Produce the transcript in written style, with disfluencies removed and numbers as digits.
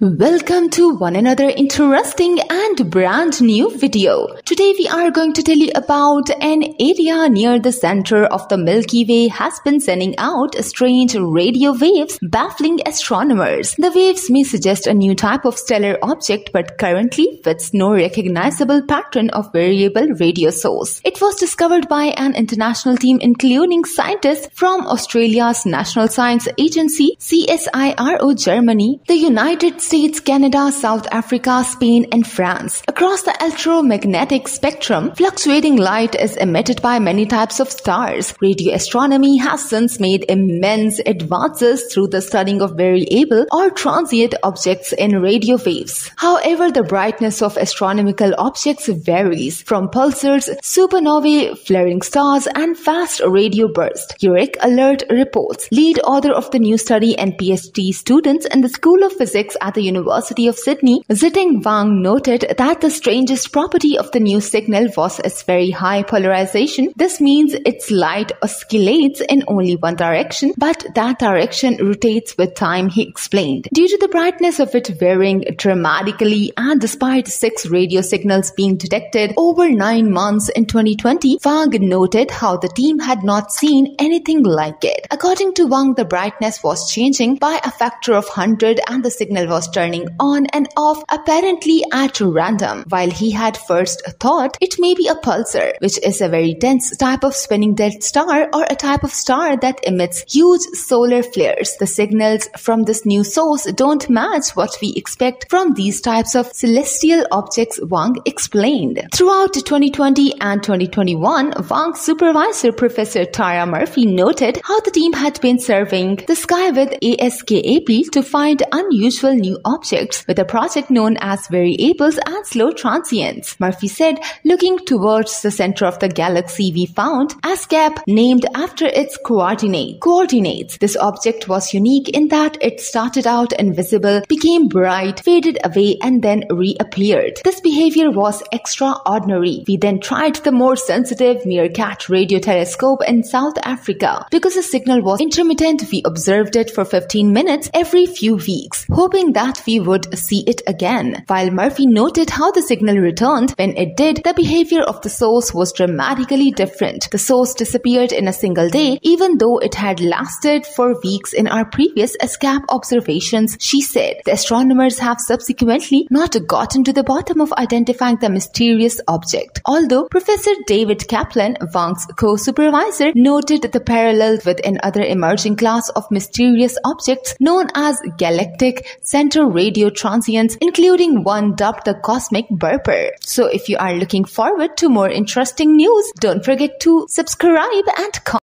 Welcome to one another interesting and brand new video. Today we are going to tell you about an area near the center of the Milky Way has been sending out strange radio waves baffling astronomers. The waves may suggest a new type of stellar object but currently fits no recognizable pattern of variable radio source. It was discovered by an international team including scientists from Australia's National Science Agency, CSIRO Germany, the United States, Canada, South Africa, Spain, and France. Across the electromagnetic spectrum, fluctuating light is emitted by many types of stars. Radio astronomy has since made immense advances through the studying of variable or transient objects in radio waves. However, the brightness of astronomical objects varies from pulsars, supernovae, flaring stars, and fast radio bursts. EurekAlert reports. Lead author of the new study and PhD students in the School of Physics at the University of Sydney, Ziteng Wang noted that the strangest property of the new signal was its very high polarization. This means its light oscillates in only one direction, but that direction rotates with time, he explained. Due to the brightness of it varying dramatically and despite 6 radio signals being detected over 9 months in 2020, Wang noted how the team had not seen anything like it. According to Wang, the brightness was changing by a factor of 100 and the signal was turning on and off apparently at random. While he had first thought it may be a pulsar, which is a very dense type of spinning dead star or a type of star that emits huge solar flares, the signals from this new source don't match what we expect from these types of celestial objects, Wang explained. Throughout 2020 and 2021, Wang's supervisor Professor Tara Murphy noted how the team had been surveying the sky with ASKAP to find unusual new objects with a project known as variables and slow transients. Murphy said, looking towards the center of the galaxy, we found ASKAP named after its coordinates. This object was unique in that it started out invisible, became bright, faded away, and then reappeared. This behavior was extraordinary. We then tried the more sensitive MeerKAT radio telescope in South Africa. Because the signal was intermittent, we observed it for 15 minutes every few weeks, hoping that we would see it again. While Murphy noted how the signal returned, when it did, the behavior of the source was dramatically different. The source disappeared in a single day, even though it had lasted for weeks in our previous ASKAP observations, she said. The astronomers have subsequently not gotten to the bottom of identifying the mysterious object. Although Professor David Kaplan, Wang's co-supervisor, noted the parallel with another emerging class of mysterious objects known as galactic center radio transients, including one dubbed the Cosmic Burper. So if you are looking forward to more interesting news, don't forget to subscribe and comment.